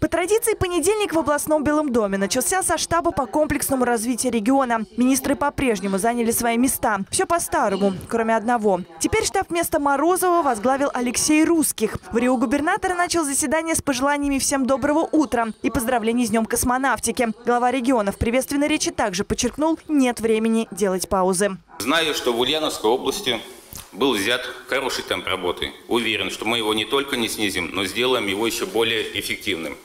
По традиции, понедельник в областном Белом доме начался со штаба по комплексному развитию региона. Министры по-прежнему заняли свои места. Все по-старому, кроме одного. Теперь штаб вместо Морозова возглавил Алексей Русских. В Рио губернатор начал заседание с пожеланиями всем доброго утра и поздравлений с Днем космонавтики. Глава региона в приветственной речи также подчеркнул, нет времени делать паузы. Знаю, что в Ульяновской области был взят хороший темп работы. Уверен, что мы его не только не снизим, но сделаем его еще более эффективным.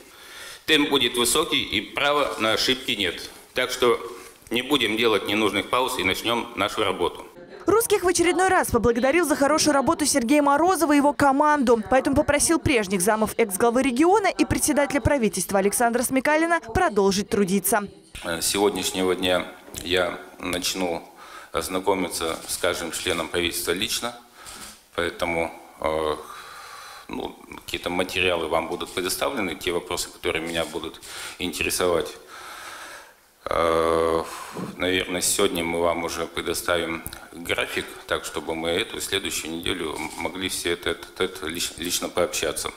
Темп будет высокий и права на ошибки нет. Так что не будем делать ненужных пауз и начнем нашу работу. Русских в очередной раз поблагодарил за хорошую работу Сергея Морозова и его команду. Поэтому попросил прежних замов экс-главы региона и председателя правительства Александра Смекалина продолжить трудиться. С сегодняшнего дня я начну ознакомиться с каждым членом правительства лично, поэтому какие-то материалы вам будут предоставлены, те вопросы, которые меня будут интересовать. Наверное, сегодня мы вам уже предоставим график, так чтобы мы эту следующую неделю могли все лично пообщаться.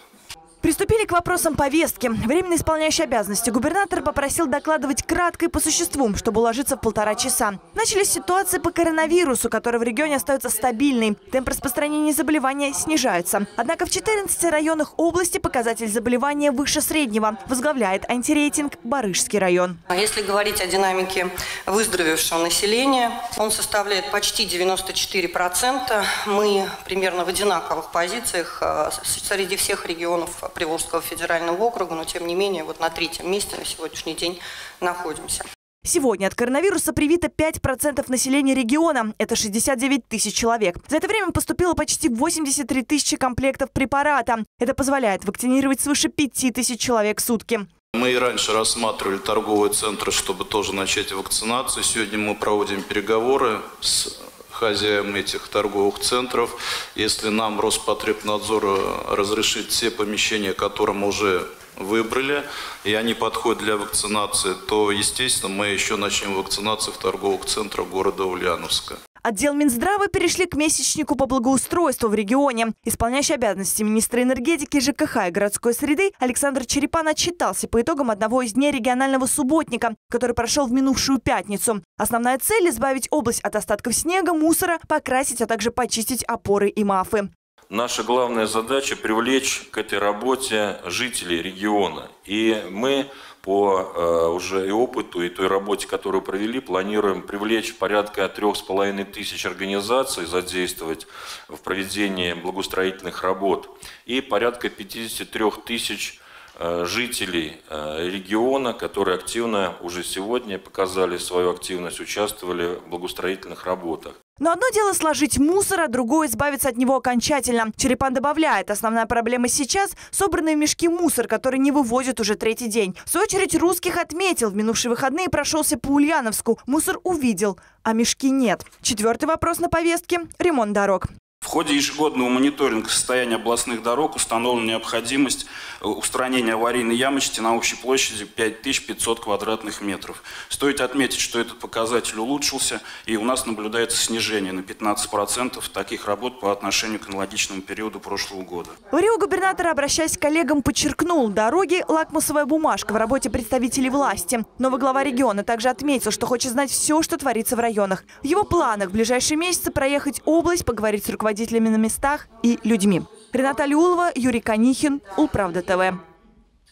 Приступили к вопросам повестки. Временно исполняющий обязанности губернатор попросил докладывать кратко и по существу, чтобы уложиться в полтора часа. Начались ситуации по коронавирусу, который в регионе остается стабильной. Темп распространения заболевания снижается. Однако в 14 районах области показатель заболевания выше среднего. Возглавляет антирейтинг Барышский район. Если говорить о динамике выздоровевшего населения, он составляет почти 94%. Мы примерно в одинаковых позициях среди всех регионов Приволжского федерального округа, но тем не менее вот на третьем месте на сегодняшний день находимся. Сегодня от коронавируса привито 5% населения региона. Это 69 тысяч человек. За это время поступило почти 83 тысячи комплектов препарата. Это позволяет вакцинировать свыше 5 тысяч человек в сутки. Мы и раньше рассматривали торговые центры, чтобы тоже начать вакцинацию. Сегодня мы проводим переговоры с хозяем этих торговых центров. Если нам Роспотребнадзор разрешит все помещения, которые мы уже выбрали, и они подходят для вакцинации, то, естественно, мы еще начнем вакцинацию в торговых центрах города Ульяновска. Отдел Минздрава перешли к месячнику по благоустройству в регионе. Исполняющий обязанности министра энергетики, ЖКХ и городской среды Александр Черепан отчитался по итогам одного из дней регионального субботника, который прошел в минувшую пятницу. Основная цель – избавить область от остатков снега, мусора, покрасить, а также почистить опоры и мафы. Наша главная задача – привлечь к этой работе жителей региона. И мы по уже и опыту, и той работе, которую провели, планируем привлечь порядка 3500 организаций, задействовать в проведении благоустроительных работ. И порядка 53 тысяч жителей региона, которые активно уже сегодня показали свою активность, участвовали в благоустроительных работах. Но одно дело сложить мусор, а другое избавиться от него окончательно. Черепан добавляет, основная проблема сейчас – собранные в мешки мусор, который не вывозят уже третий день. В свою очередь Русских отметил, в минувшие выходные прошелся по Ульяновску. Мусор увидел, а мешки нет. Четвертый вопрос на повестке – ремонт дорог. В ходе ежегодного мониторинга состояния областных дорог установлена необходимость устранения аварийной ямочки на общей площади 5500 квадратных метров. Стоит отметить, что этот показатель улучшился, и у нас наблюдается снижение на 15% таких работ по отношению к аналогичному периоду прошлого года. Рио губернатор, обращаясь к коллегам, подчеркнул, дороги – лакмусовая бумажка в работе представителей власти. Новый глава региона также отметил, что хочет знать все, что творится в районах. В его планах в ближайшие месяцы проехать область, поговорить с руководителями на местах и людьми. Рината Лулова, Юрий Канихин, УлПравда ТВ.